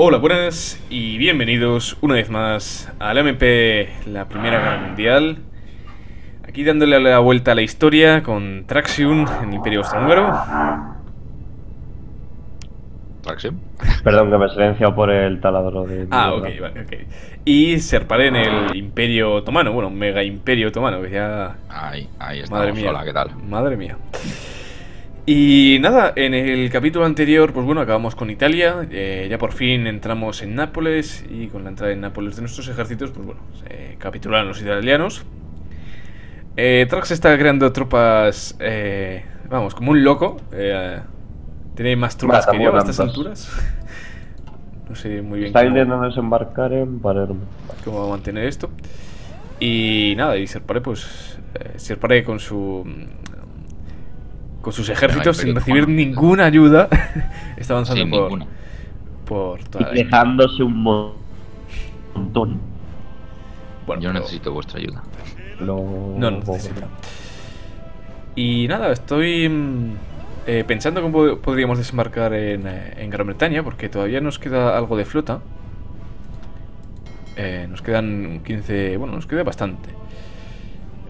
Hola, buenas y bienvenidos una vez más a la MP, la Primera Guerra Mundial. Aquí dándole la vuelta a la historia con Traxium en el Imperio Otomano. ¿Traxium? Perdón, que me he silenciado por el taladro de... Ah, ok, vale, ok. Y Serpare en el Imperio Otomano, bueno, mega Imperio Otomano, que ya... Ahí estamos. Madre mía. Hola, ¿qué tal? Madre mía. Y nada, en el capítulo anterior, pues bueno, acabamos con Italia, ya por fin entramos en Nápoles y con la entrada en Nápoles de nuestros ejércitos, pues bueno, se capitularon los italianos. Trax está creando tropas, vamos, como un loco, tiene más tropas que yo a estas alturas. No sé muy bien. Está intentando desembarcar en Palermo. ¿Cómo va a mantener esto? Y nada, y Serpare, pues, Serpare con su... Con sus ejércitos sin recibir ninguna ayuda está avanzando sin por toda y dejándose un montón. Bueno, yo necesito vuestra ayuda. No necesito. Y nada, estoy pensando cómo podríamos desembarcar en Gran Bretaña, porque todavía nos queda algo de flota. Nos quedan 15... Bueno, nos queda bastante.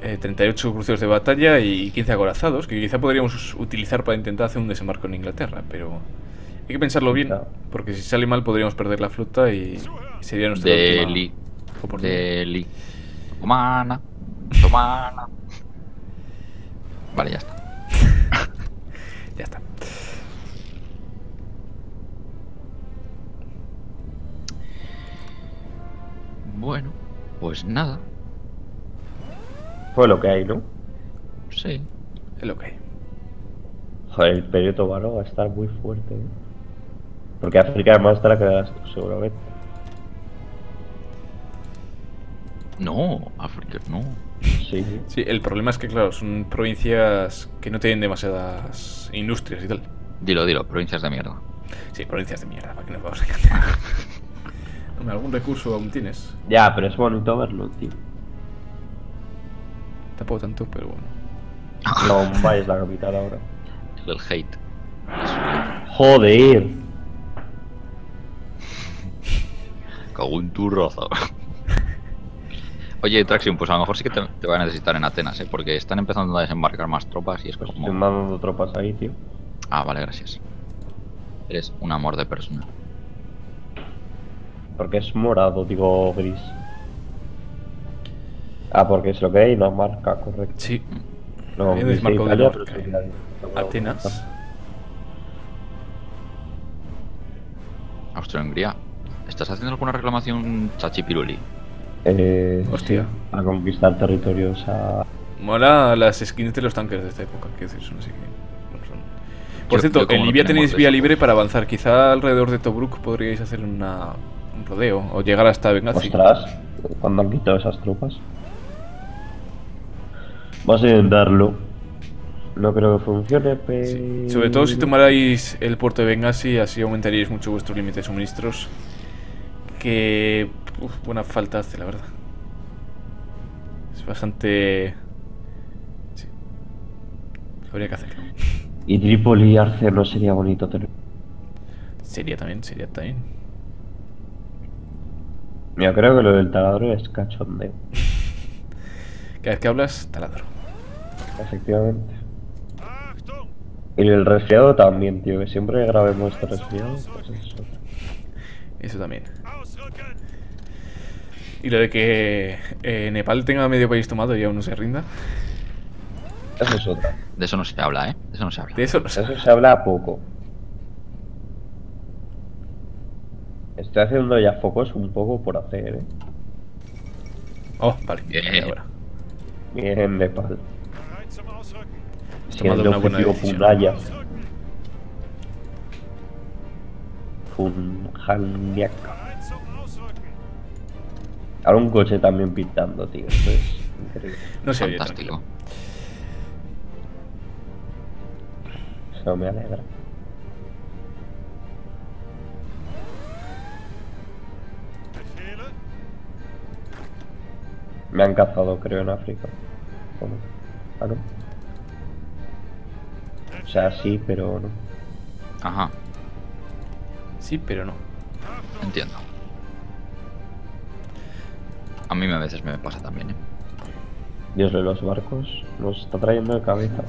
38 cruceros de batalla y 15 acorazados, que quizá podríamos utilizar para intentar hacer un desembarco en Inglaterra, pero hay que pensarlo bien, porque si sale mal podríamos perder la flota y sería nuestra última oportunidad. Humana. Vale, ya está. Ya está. Bueno, pues nada. Fue lo que hay, ¿no? Sí, es lo que hay. Joder, el Imperio Otomano va a estar muy fuerte, ¿eh? Porque África además estará quedada, seguramente. No, África no. Sí. Sí, el problema es que, claro, son provincias que no tienen demasiadas industrias y tal. Dilo, provincias de mierda. Sí, provincias de mierda, para que nos vamos a encantar. ¿Algún recurso aún tienes? Ya, pero es bonito verlo, tío. Tampoco tanto, pero bueno. Bombay es la capital ahora. El hate. Joder. Cago en tu raza. Oye, Traxium, pues a lo mejor sí que te voy a necesitar en Atenas, porque están empezando a desembarcar más tropas y es como... Están dando tropas ahí, tío. Ah, vale, gracias. Eres un amor de persona. Porque es morado, digo, gris. Ah, porque es lo que hay, no marca, correcto. Sí. No, es marco de Italia, pero Atenas. Austro-Hungría. ¿Estás haciendo alguna reclamación, Chachipiruli? Hostia. A conquistar territorios a... Mola las skins de los tanques de esta época, quiero decir, son así que... Por cierto, en Libia tenéis vía libre para avanzar. Quizá alrededor de Tobruk podríais hacer un rodeo o llegar hasta Bengasi. Ostras, ¿cuándo han quitado esas tropas? Vas a intentarlo. No creo que funcione, pero... Sí. Sobre todo si tomarais el puerto de Bengasi, así aumentaríais mucho vuestro límite de suministros. Que... Uf, buena falta hace, la verdad. Es bastante... Sí. Habría que hacerlo. Y Tripoli y Arce no sería bonito tener. Sería también. Yo creo que lo del taladro es cachondeo. Cada vez que hablas, taladro. Efectivamente. Y el resfriado también, tío, que siempre grabemos este resfriado, pues eso. Eso también. Y lo de que Nepal tenga medio país tomado y aún no se rinda. Eso es otra. De eso no se habla, ¿eh? De eso se habla poco. Estoy haciendo ya focos un poco por hacer, ¿eh? Oh, vale. Ahora. Bien, Nepal. Tomado una buena decisión. Punjaya. Ahora un coche también pintando, tío. Esto es increíble. No se oye tranquilo. Eso me alegra. Me han cazado, creo, en África. ¿Cómo? Ah, no. O sea, sí, pero no. Ajá. Sí, pero no. Entiendo. A mí a veces me pasa también, ¿eh? Dios, los barcos los está trayendo de cabeza.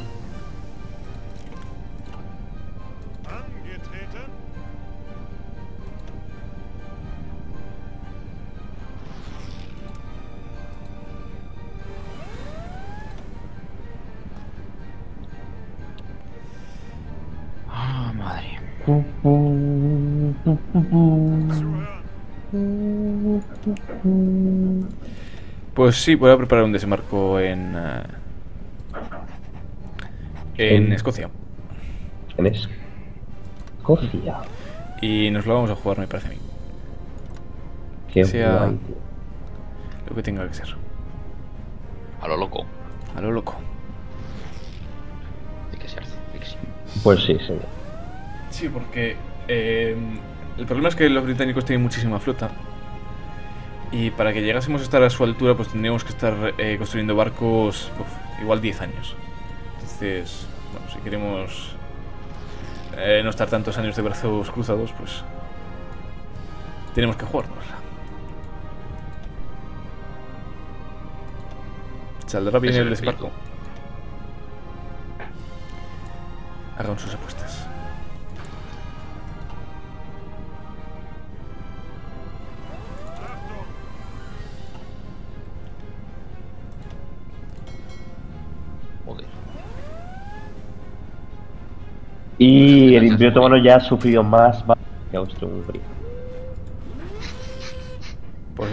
Pues sí, voy a preparar un desembarco en Escocia. ¿En Escocia? Y nos lo vamos a jugar, me parece a mí. Que sea guay, lo que tenga que ser. A lo loco. A lo loco. Hay que ser. Pues sí, sí. Sí, porque el problema es que los británicos tienen muchísima flota. Y para que llegásemos a estar a su altura, pues tendríamos que estar construyendo barcos, igual 10 años. Entonces, bueno, si queremos no estar tantos años de brazos cruzados, pues tenemos que jugárnosla. ¿Saldrá bien el desembarco? Hagan sus apuestas. Y el Imperio Otomano ya ha sufrido más que Austro-Hungría.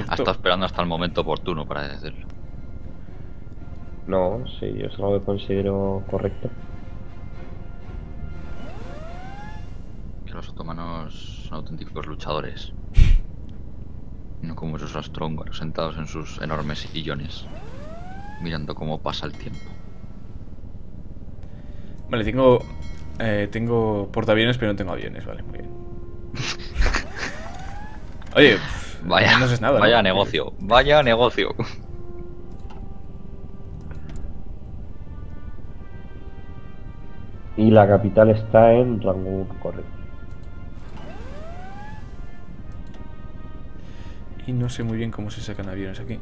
Ha estado esperando hasta el momento oportuno para decirlo. No, sí, yo es algo que considero correcto. Que los otomanos son auténticos luchadores. No como esos austrohúngaros sentados en sus enormes sillones, mirando cómo pasa el tiempo. Vale, tengo portaaviones, pero no tengo aviones, vale, muy bien. Oye, vaya, no es nada, vaya, ¿no? Negocio, vaya negocio. Y la capital está en Rangún, correcto. Y no sé muy bien cómo se sacan aviones aquí.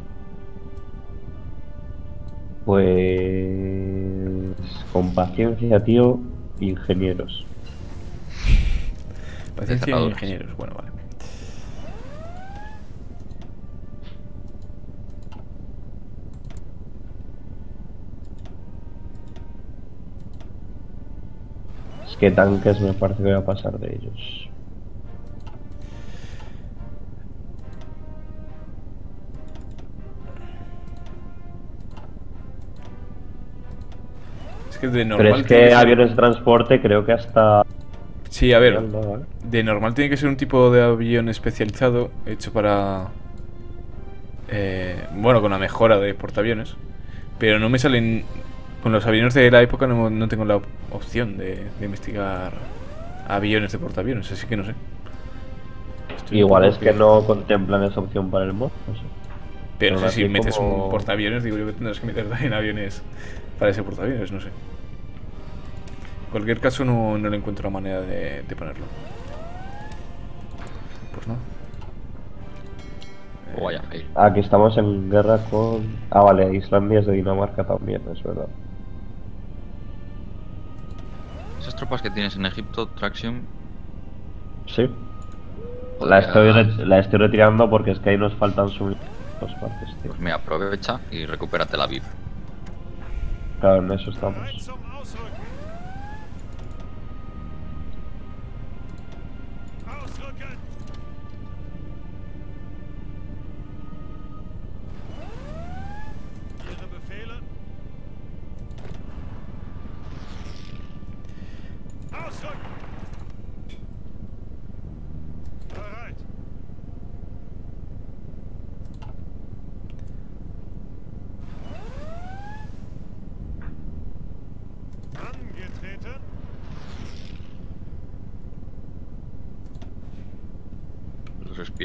Pues... con paciencia, tío. Ingenieros. Paciencia y ingenieros, bueno, vale. Es que tanques me parece que voy a pasar de ellos. De normal. Pero es que aviones de transporte creo que hasta... Sí, a ver, de normal tiene que ser un tipo de avión especializado, hecho para... bueno, con la mejora de portaaviones. Pero no me salen... Con los aviones de la época no tengo la opción de investigar aviones de portaaviones, así que no sé. Estoy igual es que no contemplan esa opción para el mod, no sé. Pero no sé, si metes como... un portaaviones, digo yo que tendrás que meter también aviones... Para ese portaaviones, no sé. En cualquier caso no le encuentro la manera de ponerlo. Pues no. Vaya, aquí estamos en guerra con... Ah, vale, Islandia es de Dinamarca también, es verdad. ¿Esas tropas que tienes en Egipto, Traxium? Sí. La estoy retirando porque es que ahí nos faltan sus partes, tío. Pues mira, aprovecha y recupérate la VIP. Claro, en eso estamos.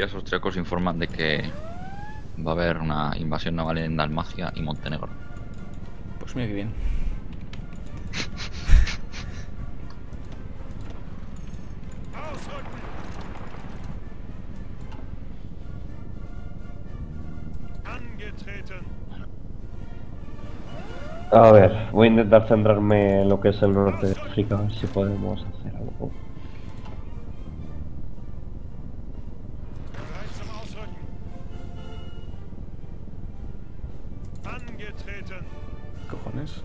Los austriacos informan de que va a haber una invasión naval en Dalmacia y Montenegro. Pues mira que bien. A ver, voy a intentar centrarme en lo que es el norte de África, a ver si podemos hacer algo. ¿Cojones?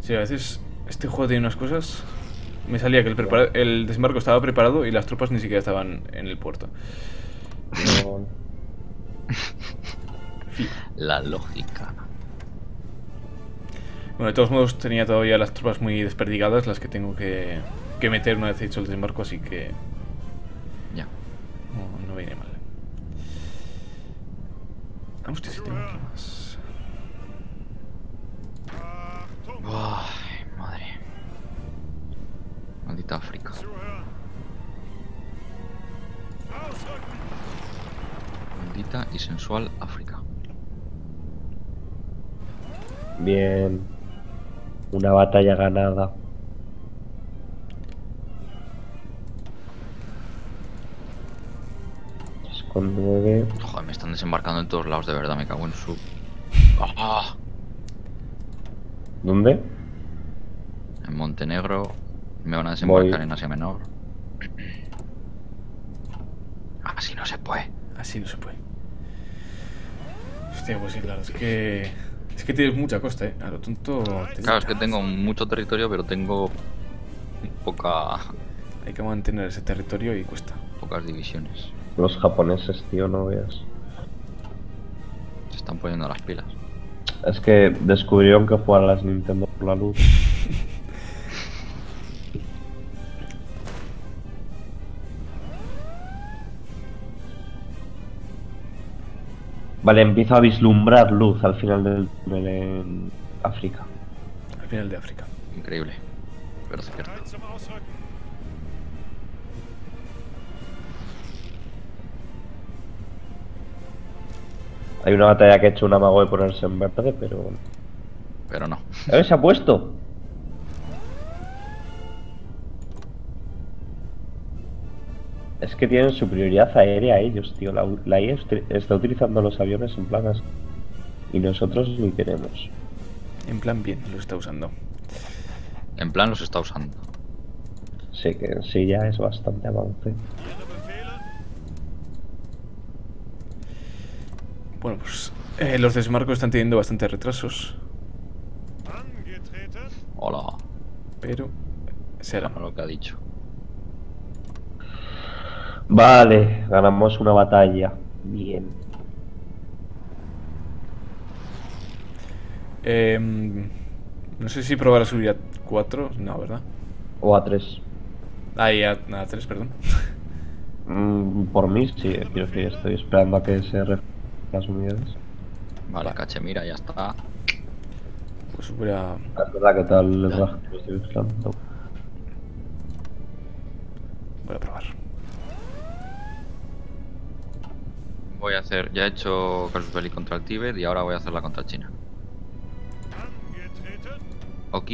Sí, a veces este juego tiene unas cosas. Me salía que el desembarco estaba preparado y las tropas ni siquiera estaban en el puerto. No. La lógica. Bueno, de todos modos tenía todavía las tropas muy desperdigadas, las que tengo que meter una vez hecho el desembarco, así que... Ya. No viene mal. Vamos, que si tengo aquí más... Ay, madre. Maldita África. Maldita y sensual África. Bien. Una batalla ganada. Es con 9. Joder, me están desembarcando en todos lados, de verdad, me cago en su... ¡Ah! ¿Dónde? En Montenegro. Me van a desembarcar en Asia Menor. Así no se puede. Así no se puede. Hostia, pues sí, claro, es que... Es que tienes mucha costa, ¿eh? A lo tonto... Claro, es que tengo mucho territorio, pero tengo... poca... Hay que mantener ese territorio y cuesta. Pocas divisiones. Los japoneses, tío, no veas. Se están poniendo las pilas. Es que descubrieron que jugar a las Nintendo por la luz. Vale, empiezo a vislumbrar luz al final del África. Al final de África. Increíble. Pero cierto. Hay una batalla que ha hecho un amago de ponerse en verde, pero... Pero no. A ver, se ha puesto. Es que tienen superioridad aérea ellos, tío. La IA está utilizando los aviones en plan así. Y nosotros ni queremos. En plan bien, los está usando. En plan los está usando. Sí, que en sí ya es bastante avance. Bueno, pues los desmarcos están teniendo bastantes retrasos. Hola. Pero será lo que ha dicho. Vale, ganamos una batalla. Bien. No sé si probar a subir a 4, no, ¿verdad? O a 3. Ahí, a 3, perdón. Por mí, sí, yo estoy esperando a que se refresquen las unidades. Vale, Cachemira, ya está. Pues subir a... ¿Qué tal les va? Estoy buscando. Voy a probar. Voy a hacer, ya he hecho casus belli contra el Tíbet y ahora voy a hacerla contra China. Ok.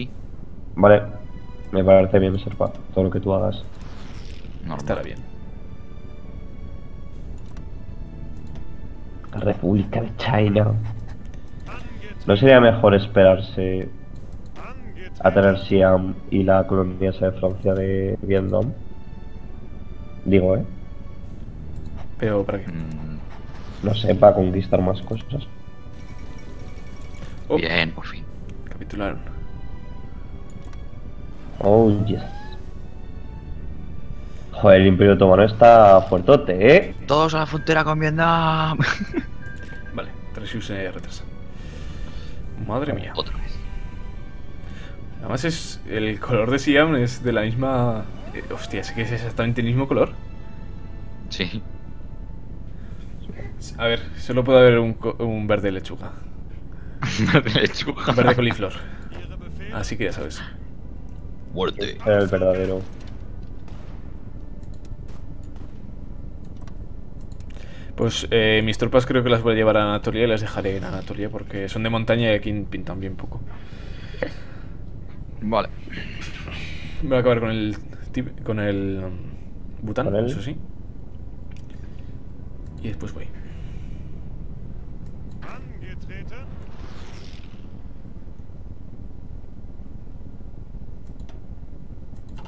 Vale, me parece bien, Serpa. Todo lo que tú hagas. Normal. Estará bien. República de China. ¿No sería mejor esperarse a tener Siam y la colonia esa de Francia de Vietnam? Digo, ¿eh? Pero para qué. No sé, para conquistar más cosas. Oh. Bien, por fin. Capitularon. Oh, yes. Joder, el Imperio Otomano está fuertote, ¿eh? Todos a la frontera con Vietnam. Vale, Traxium se retrasa. Madre mía. Otra vez. Además es... El color de Siam es de la misma... hostia, es que es exactamente el mismo color. Sí. A ver, solo puede haber un verde lechuga. Verde lechuga. Un verde coliflor. Así que ya sabes. Muerte. Era el verdadero. Pues mis tropas creo que las voy a llevar a Anatolia y las dejaré en Anatolia porque son de montaña y aquí pintan bien poco. Vale. Me voy a acabar con el... Bután, eso sí. Y después voy.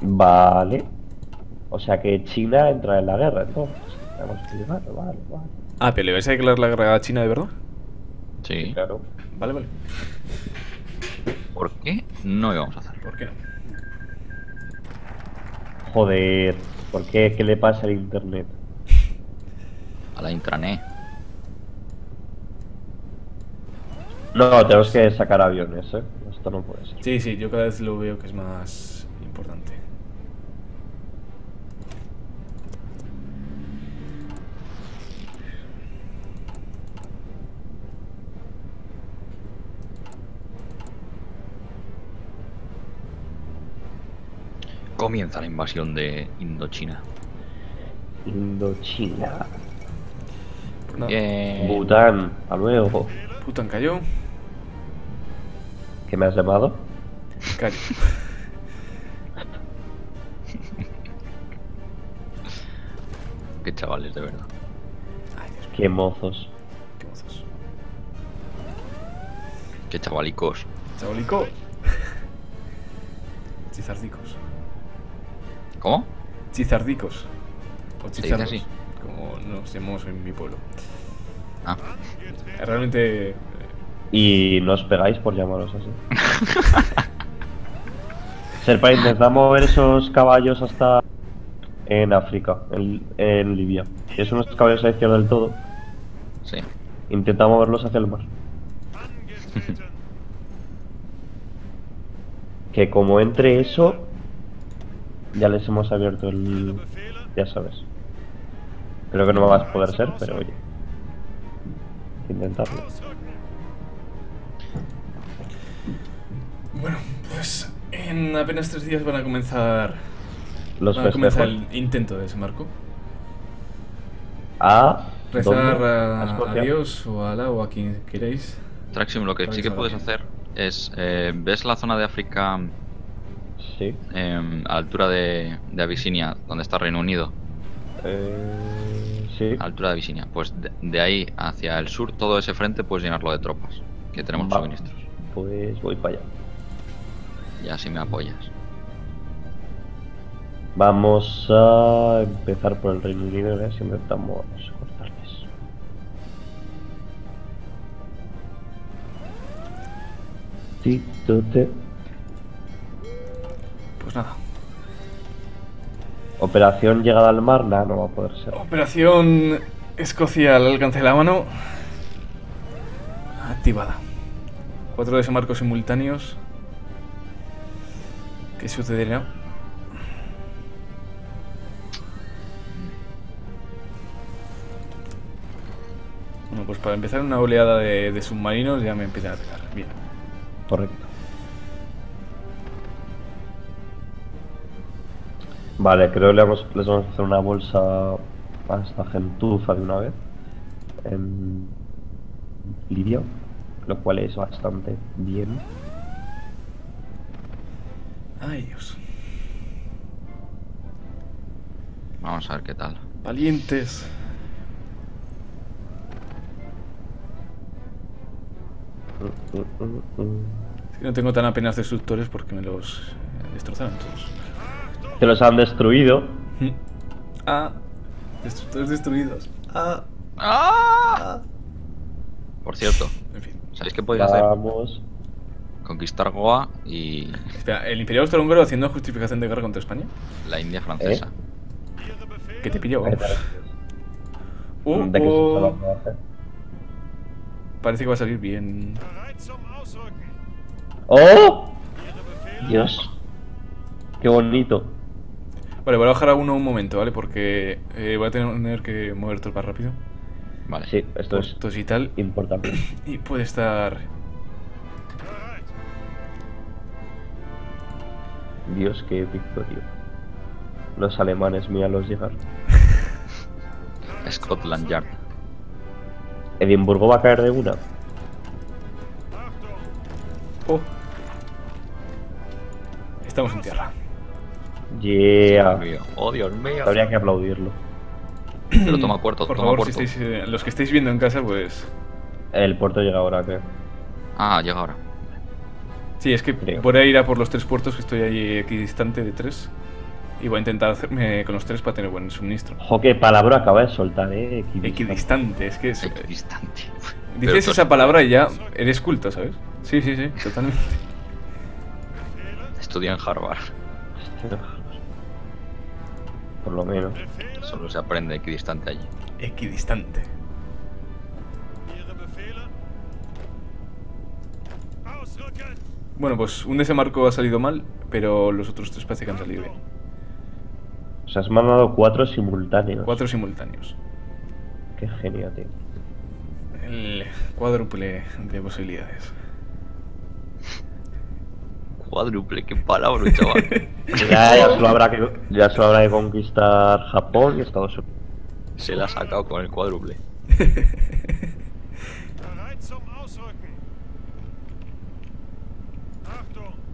Vale. O sea que China entra en la guerra, entonces. Vale. Ah, pero ¿le vais a declarar la guerra a China de verdad? Sí. Claro. Vale. ¿Por qué no lo vamos a hacer? ¿Por qué no? Joder. ¿Por qué? ¿Qué le pasa al internet? A la intranet. No, tenemos que sacar aviones, ¿eh? Esto no puede ser. Sí, sí, yo cada vez lo veo que es más importante. Comienza la invasión de Indochina. No. Bután, a luego. Bután cayó. ¿Qué me has llamado? Cayó. Qué chavales, de verdad. Ay, Dios mío. Qué mozos. Qué chavalicos. Chavalicos. Chizardicos. ¿Cómo? Chizardicos. O chizardos. ¿Se dice así? Como nos llamamos en mi pueblo. Ah. Realmente. Y nos pegáis por llamaros así. Serpare, intenta mover esos caballos hasta. En África, en Libia. Es unos caballos a la izquierda del todo. Sí. Intenta moverlos hacia el mar. Que como entre eso. Ya les hemos abierto el... Ya sabes. Creo que no vas a poder ser, pero oye. Hay que intentarlo. Bueno, pues en apenas 3 días van a comenzar... Van a comenzar el intento de desembarco. Rezar a Dios o a Alá o a quien queréis. Traxium, lo que sí que puedes hacer es... ¿Ves la zona de África...? Sí. A la altura de Abisinia, donde está Reino Unido. Sí. A la altura de Abisinia. Pues de ahí hacia el sur, todo ese frente puedes llenarlo de tropas. Que tenemos suministros. Pues voy para allá. Y así me apoyas. Vamos a empezar por el Reino Unido, ¿eh? Si intentamos cortarles. Titote. Pues nada. Operación llegada al mar, nada, no va a poder ser. Operación Escocia al alcance de la mano. Activada. 4 desembarcos simultáneos. ¿Qué sucederá? Bueno, pues para empezar una oleada de submarinos ya me empieza a atacar. Bien. Correcto. Vale, creo que les vamos a hacer una bolsa a esta gentuza de una vez en Libia, lo cual es bastante bien. Ay, Dios. Vamos a ver qué tal. Valientes. No tengo tan apenas destructores porque me los destrozaron todos. Te los han destruido. Destructores destruidos. Por cierto, en fin. ¿Sabéis qué podéis hacer? Vamos. Conquistar Goa y... Espera, ¿el Imperio Austro-Hungría haciendo justificación de guerra contra España? La India francesa. ¿Qué te pilló? Parece que va a salir bien. ¡Oh! Dios. ¡Qué bonito! Vale, voy a bajar a uno un momento, ¿vale? Porque voy a tener que mover tropas rápido. Vale. Sí, esto es y tal. Importante. Y puede estar... Dios, qué épico, tío. Los alemanes, míralos llegar. Scotland Yard. Edimburgo va a caer de una. Estamos en tierra. Yeah. Oh, Dios mío. Habría que aplaudirlo. Pero toma puerto, por toma favor, puerto. Si estáis, los que estáis viendo en casa, pues... El puerto llega ahora, creo. Ah, llega ahora. Sí, es que creo. Voy a ir a por los tres puertos, que estoy ahí equidistante de tres. Y voy a intentar hacerme con los tres para tener buen suministro. Jo, qué palabra acaba de soltar, equidistante, es que es... Equidistante. Dices esa palabra y ya eres culto, ¿sabes? Sí, sí, sí, totalmente. Estudia en Harvard. Por lo menos. Solo se aprende equidistante allí. Equidistante. Bueno, pues un desembarco ha salido mal, pero los otros tres parece que han salido bien. O sea, has mandado cuatro simultáneos. Cuatro simultáneos. Qué genio, tío. El cuádruple de posibilidades. Cuádruple, qué palabra, chaval. ya solo habrá que conquistar Japón y Estados Unidos. Se la ha sacado con el cuádruple.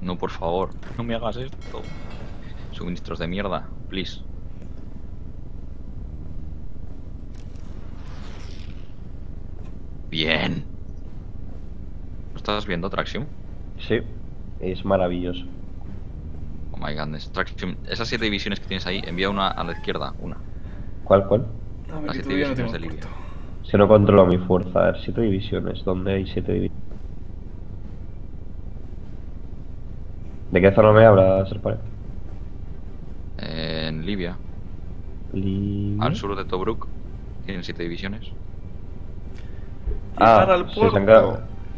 No, por favor, no me hagas esto. Suministros de mierda, please. Bien. ¿Lo estás viendo, Traxium? Sí, es maravilloso. Oh my goodness, Traxium, esas 7 divisiones que tienes ahí, envía una a la izquierda, una. ¿Cuál? Las 7 divisiones de Libia. Si no controlo mi fuerza, a ver, 7 divisiones, ¿dónde hay 7 divisiones? ¿De qué zona me habla, Serpare? En Libia. Al sur de Tobruk. Tienen 7 divisiones. Ah, sí,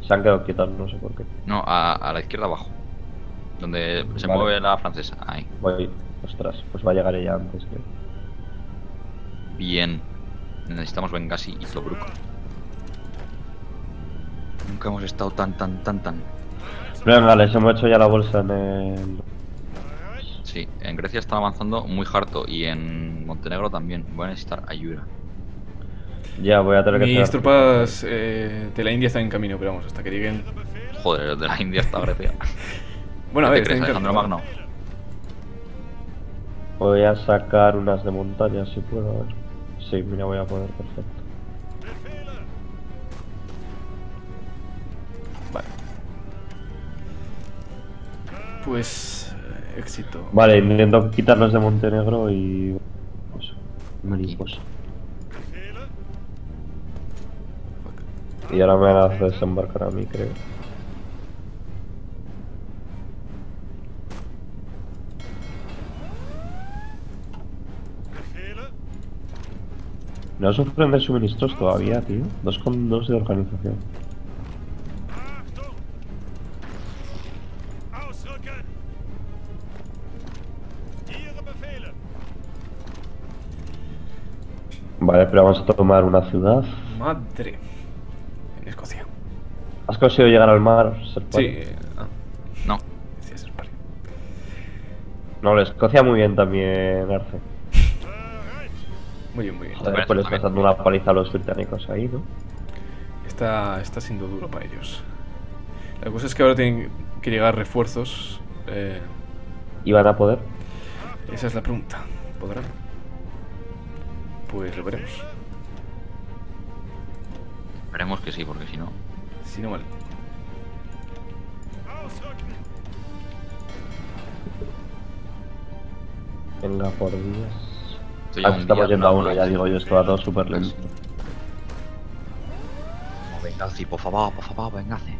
se han quedado quietos, no sé por qué. No, a la izquierda abajo. Donde se mueve la francesa. Ahí. Voy. Ostras, pues va a llegar ella antes, creo. Bien. Necesitamos Bengasi y Tobruk. Nunca hemos estado tan. Pero venga, les hemos hecho ya la bolsa en el... Sí, en Grecia están avanzando muy harto y en Montenegro también. Voy a necesitar ayuda. Ya, voy a tener que... Mis tropas de la India están en camino, pero vamos, hasta que lleguen... Joder, de la India hasta Grecia. Bueno, a ver, Alejandro Magno. Voy a sacar unas de montaña, si puedo, a ver. Sí, mira, voy a poder, perfecto. Pues... éxito. Vale, intento quitarlos de Montenegro y... Pues, mariposa. Y ahora me van a desembarcar a mí, creo. No sufren de suministros todavía, tío. 2,2 de organización. Vale, pero vamos a tomar una ciudad. Madre. En Escocia. ¿Has conseguido llegar al mar, Serpare? Sí. No. Sí, Serpare. No, la Escocia muy bien también, Arce. Muy bien, muy bien. Joder, pues le estás dando una paliza a los británicos ahí, ¿no? Está siendo duro para ellos. La cosa es que ahora tienen que llegar refuerzos. ¿Y van a poder? Esa es la pregunta. ¿Podrán? Pues lo veremos. Esperemos que sí, porque si no... Si no, vale. Venga, por Dios. Ah, estamos yendo a uno, ya digo yo, esto va todo súper lento. No, Bengasi, por favor, Bengasi.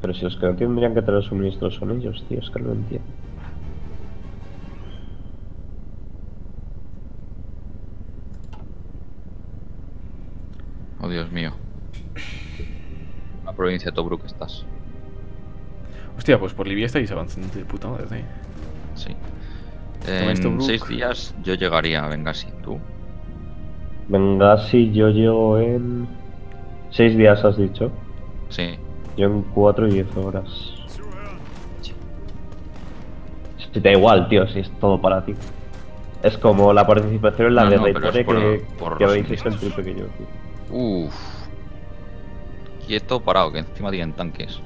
Pero si los que no tendrían que traer suministros son ellos, tío, es que no lo entiendo. Oh, Dios mío. La provincia de Tobruk estás. Hostia, pues por Libia estáis avanzando de puta madre, ¿eh? Sí. En 6 días yo llegaría a Bengasi, ¿tú? Bengasi yo llego en... 6 días, ¿has dicho? Sí. Yo en 4 y 10 horas. Si te da igual, tío, si es todo para ti. Es como la participación en la de República que habéis hecho el triple que yo, tío. Uff. quieto o parado, que encima tienen tanques.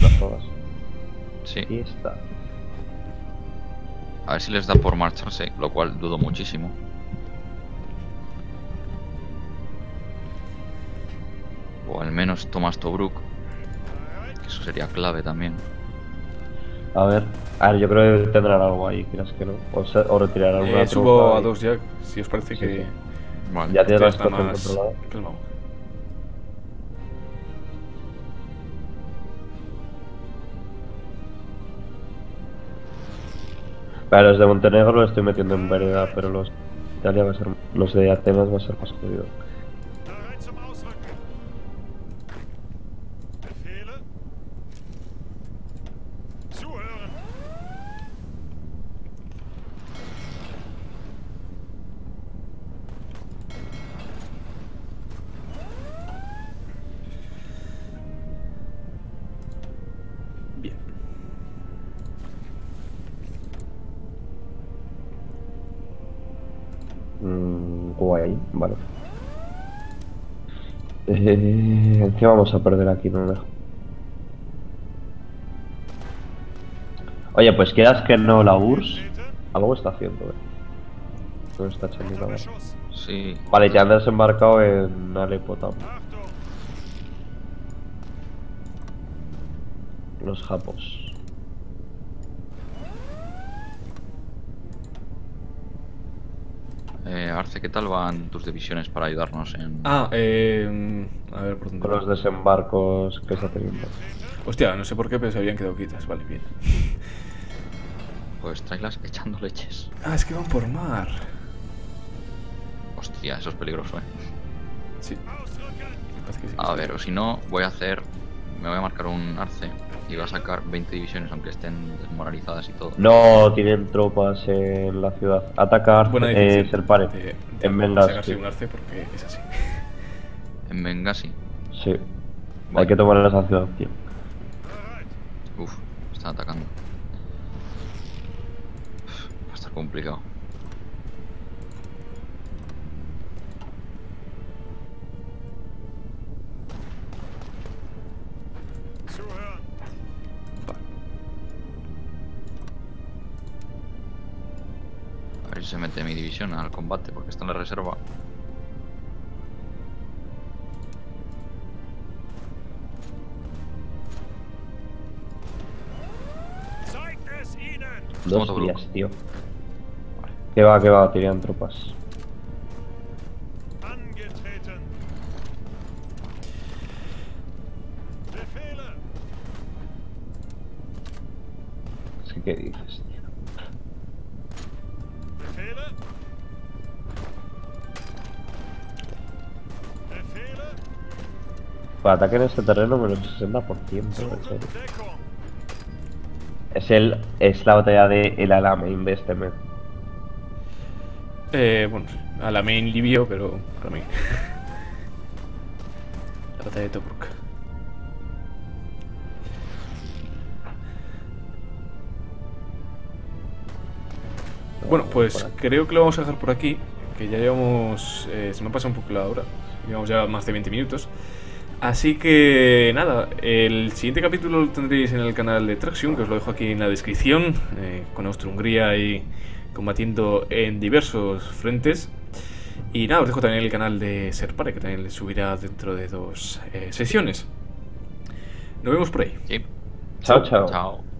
Las todas. Sí. Aquí está. A ver si les da por marcharse, lo cual dudo muchísimo. O al menos tomas Tobruk. Eso sería clave también. A ver, yo creo que tendrán algo ahí, quieras que no. O retirar alguna truca. Subo a dos ya, si os parece que... Sí. Vale, ya tiene la situación controlada. Calmado. Vale, los de Montenegro los estoy metiendo en variedad, pero los de Italia va a ser... Los de Atenas va a ser más jodido. Vale. Encima vamos a perder aquí, no dejo. Oye, pues quieras que no, la URSS algo está haciendo, No está echando nada. Sí. Vale, ya han desembarcado en Alepo también. Los japos. Arce, ¿qué tal van tus divisiones para ayudarnos en...? A ver, por dónde... Con los desembarcos que está teniendo. Hostia, no sé por qué, pero se habían quedado quitas. Vale, bien. Pues tráelas echando leches. Ah, es que van por mar. Hostia, eso es peligroso, Sí. A ver, o si no, voy a hacer... Me voy a marcar un arce y voy a sacar 20 divisiones, aunque estén desmoralizadas y todo. No, tienen tropas en la ciudad. Atacar Serpare. En Bengasi. ¿En Bengasi? Sí. Vale. Hay que tomar esa ciudad, tío. Uf, están atacando. Va a estar complicado. Se mete mi división al combate porque está en la reserva. Dos días, tío. Vale. Que va, tiran tropas. Así que dices. Para atacar este terreno menos 60%, en serio. Es la batalla de el Alamein de este mes. Bueno, Alamein libio, pero Alamein. La batalla de Tobruk. Bueno, pues creo que lo vamos a dejar por aquí, que ya llevamos... se me ha pasado un poco la hora, llevamos ya más de 20 minutos. Así que nada, el siguiente capítulo lo tendréis en el canal de Traxium, que os lo dejo aquí en la descripción, con Austro-Hungría y combatiendo en diversos frentes. Y nada, os dejo también el canal de Serpare, que también le subirá dentro de 2 sesiones. Nos vemos por ahí. Sí. Chao, chao.